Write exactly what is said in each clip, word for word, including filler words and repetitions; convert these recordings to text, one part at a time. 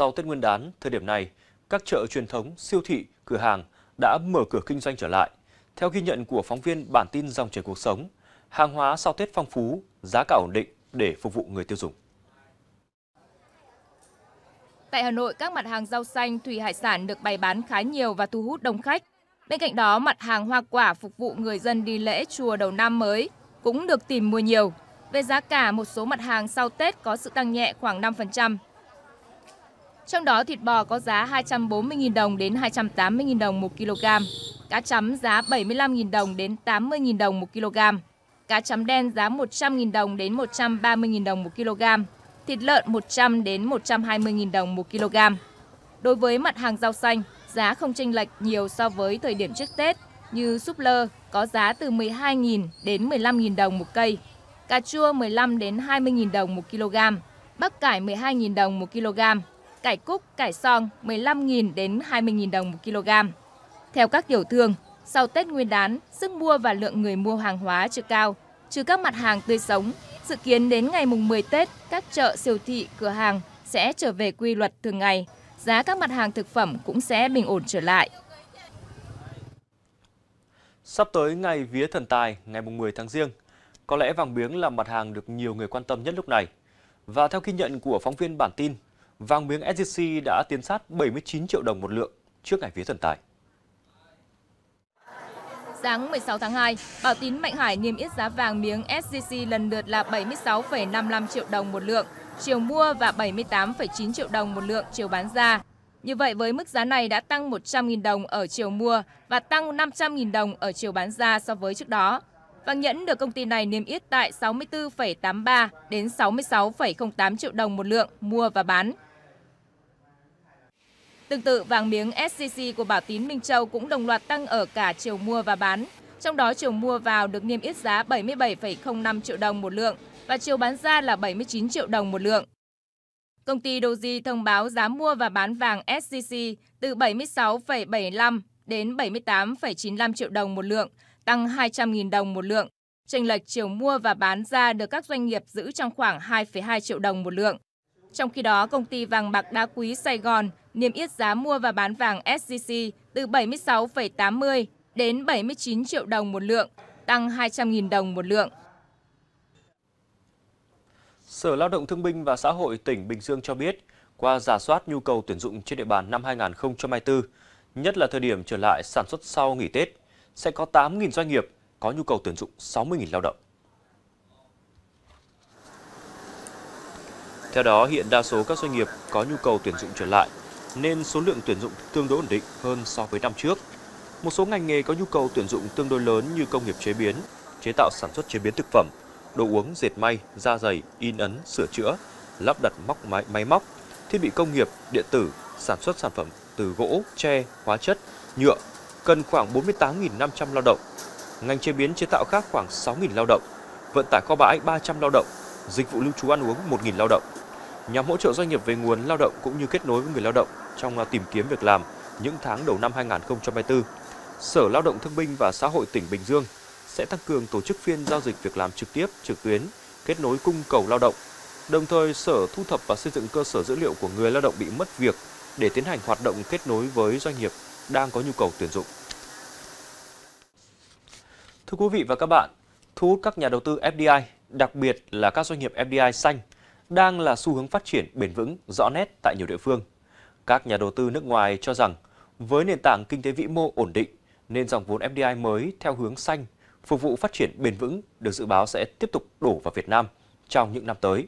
sau Tết Nguyên đán, thời điểm này, các chợ truyền thống, siêu thị, cửa hàng đã mở cửa kinh doanh trở lại. Theo ghi nhận của phóng viên bản tin Dòng chảy Cuộc Sống, hàng hóa sau Tết phong phú, giá cả ổn định để phục vụ người tiêu dùng. Tại Hà Nội, các mặt hàng rau xanh, thủy hải sản được bày bán khá nhiều và thu hút đông khách. Bên cạnh đó, mặt hàng hoa quả phục vụ người dân đi lễ chùa đầu năm mới cũng được tìm mua nhiều. Về giá cả, một số mặt hàng sau Tết có sự tăng nhẹ khoảng năm phần trăm. Trong đó, thịt bò có giá hai trăm bốn mươi nghìn đồng đến hai trăm tám mươi nghìn đồng một kg, cá chấm giá bảy mươi lăm nghìn đồng đến tám mươi nghìn đồng một kg, cá chấm đen giá một trăm nghìn đồng đến một trăm ba mươi nghìn đồng một kg, thịt lợn một trăm đến một trăm hai mươi nghìn đồng một kg. Đối với mặt hàng rau xanh, giá không chênh lệch nhiều so với thời điểm trước Tết, như súp lơ có giá từ mười hai nghìn đến mười lăm nghìn đồng một cây, cà chua mười lăm đến hai mươi nghìn đồng một kg, bắp cải mười hai nghìn đồng một kg, cải cúc, cải song mười lăm nghìn đến hai mươi nghìn đồng một kg. Theo các tiểu thương, sau Tết Nguyên đán, sức mua và lượng người mua hàng hóa chưa cao, trừ các mặt hàng tươi sống. Dự kiến đến ngày mùng mười Tết, các chợ, siêu thị, cửa hàng sẽ trở về quy luật thường ngày. Giá các mặt hàng thực phẩm cũng sẽ bình ổn trở lại. Sắp tới ngày vía Thần Tài, ngày mùng mười tháng Giêng, có lẽ vàng miếng là mặt hàng được nhiều người quan tâm nhất lúc này. Và theo ghi nhận của phóng viên bản tin, vàng miếng ét gi xê đã tiến sát bảy mươi chín triệu đồng một lượng trước ngày vía Thần Tài. Sáng mười sáu tháng hai, Bảo Tín Mạnh Hải niêm yết giá vàng miếng ét gi xê lần lượt là bảy mươi sáu phẩy năm mươi lăm triệu đồng một lượng chiều mua và bảy mươi tám phẩy chín triệu đồng một lượng chiều bán ra. Như vậy với mức giá này đã tăng một trăm nghìn đồng ở chiều mua và tăng năm trăm nghìn đồng ở chiều bán ra so với trước đó. Vàng nhẫn được công ty này niêm yết tại sáu mươi tư phẩy tám mươi ba đến sáu mươi sáu phẩy không tám triệu đồng một lượng mua và bán. Tương tự, vàng miếng ét gi xê của Bảo Tín Minh Châu cũng đồng loạt tăng ở cả chiều mua và bán. Trong đó, chiều mua vào được niêm yết giá bảy mươi bảy phẩy không năm triệu đồng một lượng và chiều bán ra là bảy mươi chín triệu đồng một lượng. Công ty Doji thông báo giá mua và bán vàng ét gi xê từ bảy mươi sáu phẩy bảy mươi lăm đến bảy mươi tám phẩy chín mươi lăm triệu đồng một lượng, tăng hai trăm nghìn đồng một lượng. Chênh lệch chiều mua và bán ra được các doanh nghiệp giữ trong khoảng hai phẩy hai triệu đồng một lượng. Trong khi đó, công ty Vàng Bạc Đá Quý Sài Gòn niêm yết giá mua và bán vàng ét gi xê từ bảy mươi sáu phẩy tám mươi đến bảy mươi chín triệu đồng một lượng, tăng hai trăm nghìn đồng một lượng. Sở Lao động Thương binh và Xã hội tỉnh Bình Dương cho biết, qua rà soát nhu cầu tuyển dụng trên địa bàn năm hai nghìn không trăm hai mươi tư, nhất là thời điểm trở lại sản xuất sau nghỉ Tết, sẽ có tám nghìn doanh nghiệp có nhu cầu tuyển dụng sáu mươi nghìn lao động. Theo đó, hiện đa số các doanh nghiệp có nhu cầu tuyển dụng trở lại, nên số lượng tuyển dụng tương đối ổn định hơn so với năm trước. Một số ngành nghề có nhu cầu tuyển dụng tương đối lớn như công nghiệp chế biến, chế tạo sản xuất chế biến thực phẩm, đồ uống, dệt may, da giày, in ấn, sửa chữa, lắp đặt móc máy, máy móc, thiết bị công nghiệp, điện tử, sản xuất sản phẩm từ gỗ, tre, hóa chất, nhựa, cần khoảng bốn mươi tám nghìn năm trăm lao động. Ngành chế biến chế tạo khác khoảng sáu nghìn lao động, vận tải kho bãi ba trăm lao động, dịch vụ lưu trú ăn uống một nghìn lao động. Nhằm hỗ trợ doanh nghiệp về nguồn lao động cũng như kết nối với người lao động trong tìm kiếm việc làm những tháng đầu năm hai nghìn không trăm hai mươi tư, Sở Lao động Thương binh và Xã hội tỉnh Bình Dương sẽ tăng cường tổ chức phiên giao dịch việc làm trực tiếp, trực tuyến, kết nối cung cầu lao động. Đồng thời, Sở thu thập và xây dựng cơ sở dữ liệu của người lao động bị mất việc để tiến hành hoạt động kết nối với doanh nghiệp đang có nhu cầu tuyển dụng. Thưa quý vị và các bạn, thu hút các nhà đầu tư ép đê i, đặc biệt là các doanh nghiệp ép đê i xanh, đang là xu hướng phát triển bền vững rõ nét tại nhiều địa phương. Các nhà đầu tư nước ngoài cho rằng với nền tảng kinh tế vĩ mô ổn định nên dòng vốn ép đê i mới theo hướng xanh phục vụ phát triển bền vững được dự báo sẽ tiếp tục đổ vào Việt Nam trong những năm tới.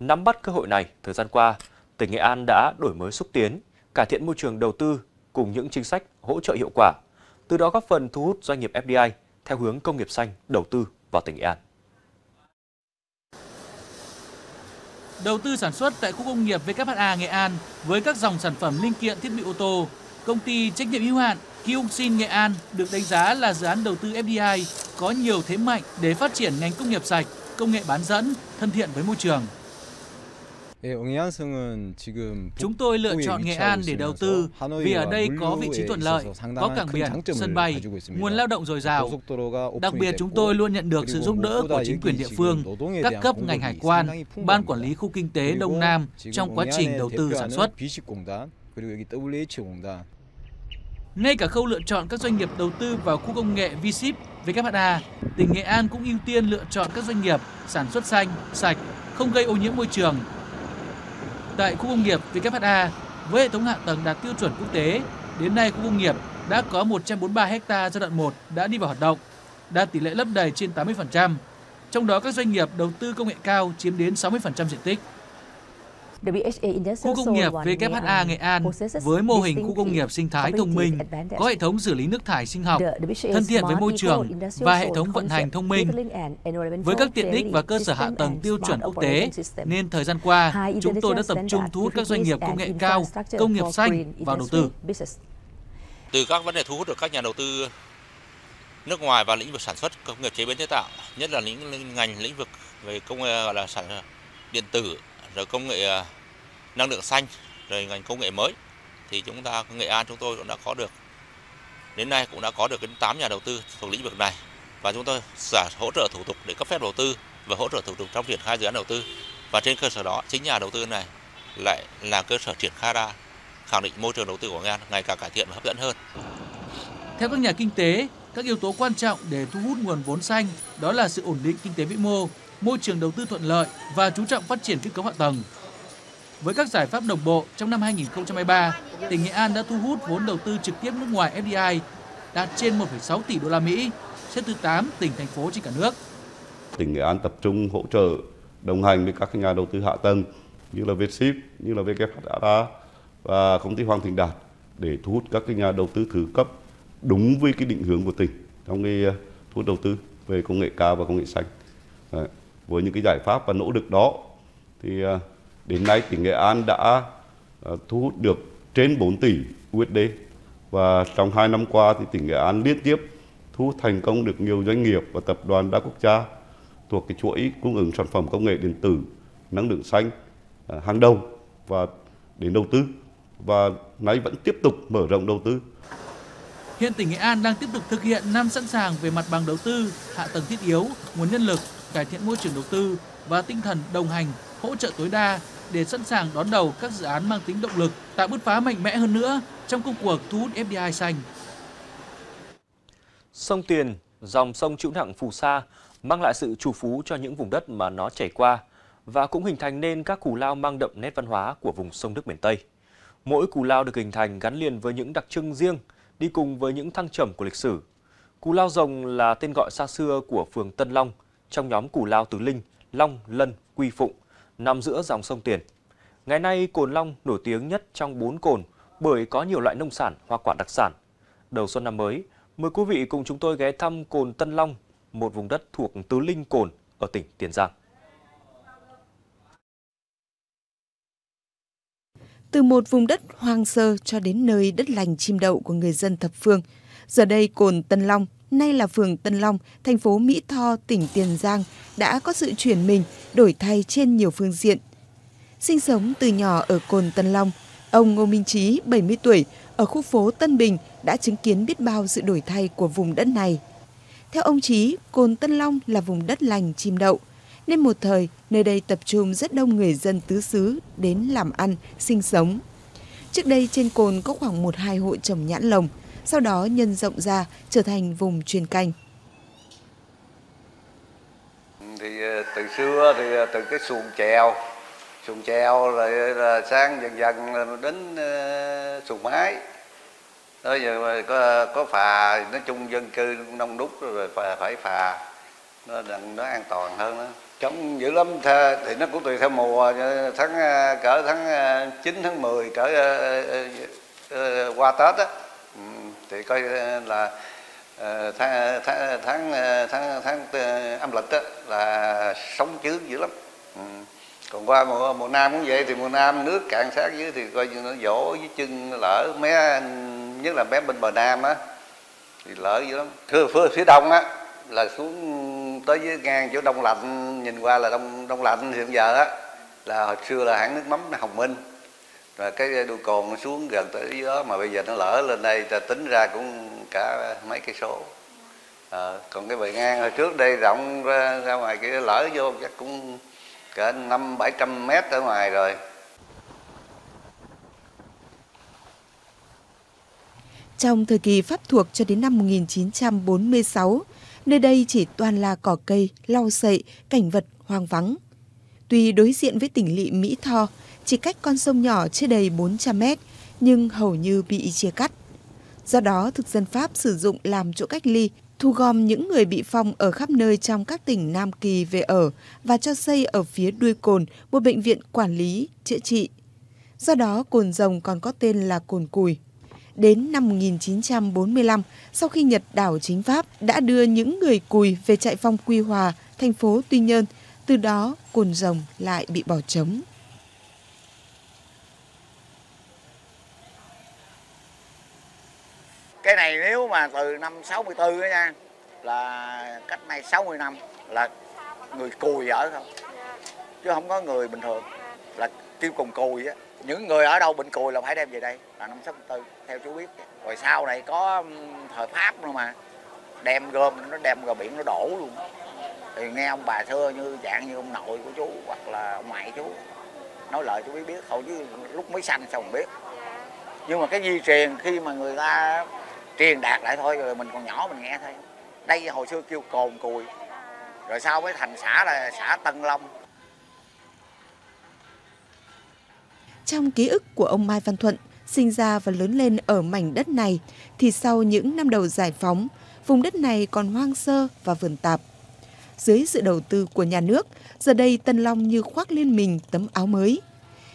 Nắm bắt cơ hội này, thời gian qua, tỉnh Nghệ An đã đổi mới xúc tiến, cải thiện môi trường đầu tư cùng những chính sách hỗ trợ hiệu quả, từ đó góp phần thu hút doanh nghiệp ép đê i theo hướng công nghiệp xanh đầu tư vào tỉnh Nghệ An. Đầu tư sản xuất tại khu công nghiệp vê ép ép a Nghệ An với các dòng sản phẩm linh kiện thiết bị ô tô, công ty trách nhiệm hữu hạn Kyungshin Nghệ An được đánh giá là dự án đầu tư ép đê i có nhiều thế mạnh để phát triển ngành công nghiệp sạch, công nghệ bán dẫn, thân thiện với môi trường. Chúng tôi lựa chọn Nghệ An để đầu tư vì ở đây có vị trí thuận lợi, có cảng biển, sân bay, nguồn lao động dồi dào. Đặc biệt chúng tôi luôn nhận được sự giúp đỡ của chính quyền địa phương, các cấp ngành hải quan, ban quản lý khu kinh tế Đông Nam trong quá trình đầu tư sản xuất. Ngay cả khâu lựa chọn các doanh nghiệp đầu tư vào khu công nghệ VietShip, vê ép ép a, tỉnh Nghệ An cũng ưu tiên lựa chọn các doanh nghiệp sản xuất xanh, sạch, không gây ô nhiễm môi trường. Tại khu công nghiệp vê ép ép a, với hệ thống hạ tầng đạt tiêu chuẩn quốc tế, đến nay khu công nghiệp đã có một trăm bốn mươi ba ha giai đoạn một đã đi vào hoạt động, đạt tỷ lệ lấp đầy trên tám mươi phần trăm. Trong đó các doanh nghiệp đầu tư công nghệ cao chiếm đến sáu mươi phần trăm diện tích. Khu công nghiệp vê kép hát a Nghệ An với mô hình khu công nghiệp sinh thái thông minh có hệ thống xử lý nước thải sinh học, thân thiện với môi trường và hệ thống vận hành thông minh. Với các tiện ích và cơ sở hạ tầng tiêu chuẩn quốc tế, nên thời gian qua, chúng tôi đã tập trung thu hút các doanh nghiệp công nghệ cao, công nghiệp xanh vào đầu tư. Từ các vấn đề thu hút được các nhà đầu tư nước ngoài vào lĩnh vực sản xuất công nghiệp chế biến chế tạo, nhất là những ngành lĩnh vực về công nghệ gọi là sản điện tử, rồi công nghệ năng lượng xanh, rồi ngành công nghệ mới, thì chúng ta Nghệ An chúng tôi cũng đã có được đến nay cũng đã có được đến tám nhà đầu tư thuộc lĩnh vực này, và chúng tôi sẽ hỗ trợ thủ tục để cấp phép đầu tư và hỗ trợ thủ tục trong triển khai dự án đầu tư, và trên cơ sở đó chính nhà đầu tư này lại là cơ sở triển khai ra, khẳng định môi trường đầu tư của Nghệ An ngày càng cải thiện và hấp dẫn hơn. Theo các nhà kinh tế, các yếu tố quan trọng để thu hút nguồn vốn xanh đó là sự ổn định kinh tế vĩ mô, môi trường đầu tư thuận lợi và chú trọng phát triển kết cấu hạ tầng. Với các giải pháp đồng bộ, trong năm hai nghìn không trăm hai mươi ba, tỉnh Nghệ An đã thu hút vốn đầu tư trực tiếp nước ngoài ép đê i đạt trên một phẩy sáu tỷ đô la Mỹ, xếp thứ tám tỉnh thành phố trên cả nước. Tỉnh Nghệ An tập trung hỗ trợ đồng hành với các nhà đầu tư hạ tầng như là VietShip, như là vê kép hát a và công ty Hoàng Thịnh Đạt để thu hút các nhà đầu tư thứ cấp đúng với cái định hướng của tỉnh trong cái thu hút đầu tư về công nghệ cao và công nghệ xanh. Đấy. Với những cái giải pháp và nỗ lực đó, thì đến nay tỉnh Nghệ An đã thu hút được trên bốn tỷ u ét đê. Và trong hai năm qua, thì tỉnh Nghệ An liên tiếp thu hút thành công được nhiều doanh nghiệp và tập đoàn đa quốc gia thuộc cái chuỗi cung ứng sản phẩm công nghệ điện tử, năng lượng xanh hàng đầu và đến đầu tư. Và nay vẫn tiếp tục mở rộng đầu tư. Hiện tỉnh Nghệ An đang tiếp tục thực hiện năm sẵn sàng về mặt bằng đầu tư, hạ tầng thiết yếu, nguồn nhân lực, cải thiện môi trường đầu tư và tinh thần đồng hành, hỗ trợ tối đa để sẵn sàng đón đầu các dự án mang tính động lực, tạo bứt phá mạnh mẽ hơn nữa trong công cuộc thu hút ép đê i xanh. Sông Tiền, dòng sông chịu nặng phù sa, mang lại sự trù phú cho những vùng đất mà nó chảy qua và cũng hình thành nên các cù lao mang đậm nét văn hóa của vùng sông nước miền Tây. Mỗi cù lao được hình thành gắn liền với những đặc trưng riêng, đi cùng với những thăng trầm của lịch sử. Cù Lao Rồng là tên gọi xa xưa của phường Tân Long, trong nhóm Cù Lao Tứ Linh, Long, Lân, Quy Phụng, nằm giữa dòng sông Tiền. Ngày nay, cồn Long nổi tiếng nhất trong bốn cồn bởi có nhiều loại nông sản, hoa quả đặc sản. Đầu xuân năm mới, mời quý vị cùng chúng tôi ghé thăm cồn Tân Long, một vùng đất thuộc Tứ Linh Cồn ở tỉnh Tiền Giang. Từ một vùng đất hoang sơ cho đến nơi đất lành chim đậu của người dân thập phương, giờ đây cồn Tân Long, nay là phường Tân Long, thành phố Mỹ Tho, tỉnh Tiền Giang đã có sự chuyển mình, đổi thay trên nhiều phương diện. Sinh sống từ nhỏ ở cồn Tân Long, ông Ngô Minh Chí, bảy mươi tuổi, ở khu phố Tân Bình đã chứng kiến biết bao sự đổi thay của vùng đất này. Theo ông Chí, cồn Tân Long là vùng đất lành chim đậu, nên một thời nơi đây tập trung rất đông người dân tứ xứ đến làm ăn, sinh sống. Trước đây trên cồn có khoảng một đến hai hộ trồng nhãn lồng, sau đó nhân rộng ra trở thành vùng chuyên canh. Thì từ xưa thì từ cái xuồng chèo, xuồng chèo rồi sang dần dần đến xuồng máy. Đó giờ có có phà, nói chung dân cư đông đúc rồi phải phà, nó nó an toàn hơn đó. Chống dữ lắm thì nó cũng tùy theo mùa, tháng cỡ tháng chín tháng mười cỡ qua Tết á. Thì coi là tháng tháng tháng tháng, tháng âm lịch đó là sóng chướng dữ lắm. Ừ. Còn qua mùa mùa nam cũng vậy, thì mùa nam nước cạn sát dưới thì coi như nó vỗ với chân lỡ mé, nhất là mé bên bờ nam á thì lỡ dữ lắm. Thưa phía, phía đông á là xuống tới dưới ngang chỗ Đông Lạnh, nhìn qua là đông đông lạnh hiện giờ á là hồi xưa là hãng nước mắm là Hồng Minh, rồi cái đuôi cồn nó xuống gần tới dưới đó, mà bây giờ nó lỡ lên đây ta tính ra cũng cả mấy cây số. À, còn cái bề ngang hồi trước đây rộng ra, ra ngoài cái lỡ vô chắc cũng cả năm bảy trăm mét ở ngoài rồi. Trong thời kỳ Pháp thuộc cho đến năm một nghìn chín trăm bốn mươi sáu, nơi đây chỉ toàn là cỏ cây, lau sậy, cảnh vật hoang vắng. Tuy đối diện với tỉnh lỵ Mỹ Tho, chỉ cách con sông nhỏ chưa đầy bốn trăm mét, nhưng hầu như bị chia cắt. Do đó, thực dân Pháp sử dụng làm chỗ cách ly, thu gom những người bị phong ở khắp nơi trong các tỉnh Nam Kỳ về ở và cho xây ở phía đuôi cồn một bệnh viện quản lý, chữa trị. Do đó, cồn Rồng còn có tên là cồn Cùi. Đến năm một nghìn chín trăm bốn mươi lăm, sau khi Nhật đảo chính Pháp đã đưa những người Cùi về trại phong Quy Hòa, thành phố Tuy Nhơn, từ đó cồn Rồng lại bị bỏ trống. Cái này nếu mà từ năm sáu mươi tư đó nha, là cách nay sáu mươi năm là người Cùi ở không, chứ không có người bình thường là kêu cùng Cùi á. Những người ở đâu bệnh Cùi là phải đem về đây, là năm sáu mươi tư theo chú biết. Rồi sau này có thời Pháp nữa mà đem gom, nó đem ra biển nó đổ luôn. Thì nghe ông bà xưa như dạng như ông nội của chú hoặc là ông ngoại chú nói lời chú biết biết hầu chứ lúc mới sanh sao mình biết. Nhưng mà cái di truyền khi mà người ta truyền đạt lại thôi, rồi mình còn nhỏ mình nghe thôi. Đây hồi xưa kêu cồn Cùi, rồi sau mới thành xã là xã Tân Long. Trong ký ức của ông Mai Văn Thuận, sinh ra và lớn lên ở mảnh đất này, thì sau những năm đầu giải phóng, vùng đất này còn hoang sơ và vườn tạp. Dưới sự đầu tư của nhà nước, giờ đây Tân Long như khoác lên mình tấm áo mới.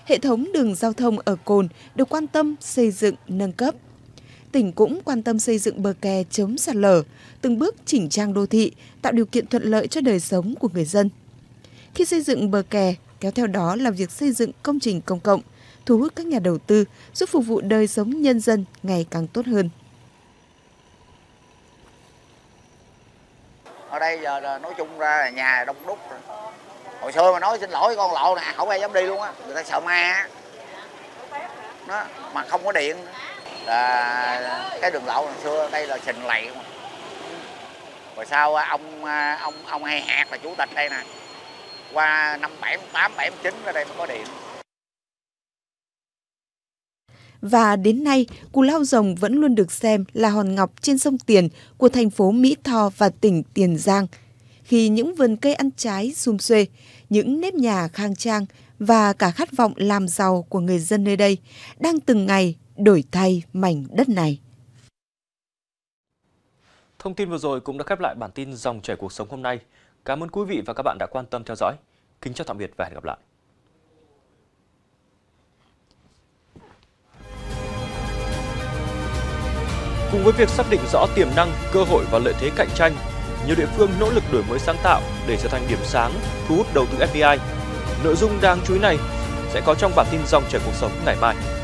Hệ thống đường giao thông ở cồn được quan tâm xây dựng nâng cấp. Tỉnh cũng quan tâm xây dựng bờ kè chống sạt lở, từng bước chỉnh trang đô thị, tạo điều kiện thuận lợi cho đời sống của người dân. Khi xây dựng bờ kè, kéo theo đó là việc xây dựng công trình công cộng, thu hút các nhà đầu tư, giúp phục vụ đời sống nhân dân ngày càng tốt hơn. Ở đây giờ nói chung ra là nhà đông đúc rồi. Hồi xưa mà nói xin lỗi con lộ nè, không ai dám đi luôn á, người ta sợ ma đó, mà không có điện là cái đường lộ hồi xưa đây là sình lầy. Rồi sau ông ông ông Hai Hạt là chủ tịch đây nè, qua năm bảy mươi tám bảy mươi chín ở đây mới có điện. Và đến nay, Cù Lao Rồng vẫn luôn được xem là hòn ngọc trên sông Tiền của thành phố Mỹ Tho và tỉnh Tiền Giang. Khi những vườn cây ăn trái sum suê, những nếp nhà khang trang và cả khát vọng làm giàu của người dân nơi đây đang từng ngày đổi thay mảnh đất này. Thông tin vừa rồi cũng đã khép lại bản tin Dòng chảy cuộc sống hôm nay. Cảm ơn quý vị và các bạn đã quan tâm theo dõi. Kính chào tạm biệt và hẹn gặp lại. Cùng với việc xác định rõ tiềm năng, cơ hội và lợi thế cạnh tranh, nhiều địa phương nỗ lực đổi mới sáng tạo để trở thành điểm sáng, thu hút đầu tư F D I. Nội dung đáng chú ý này sẽ có trong bản tin Dòng chảy cuộc sống ngày mai.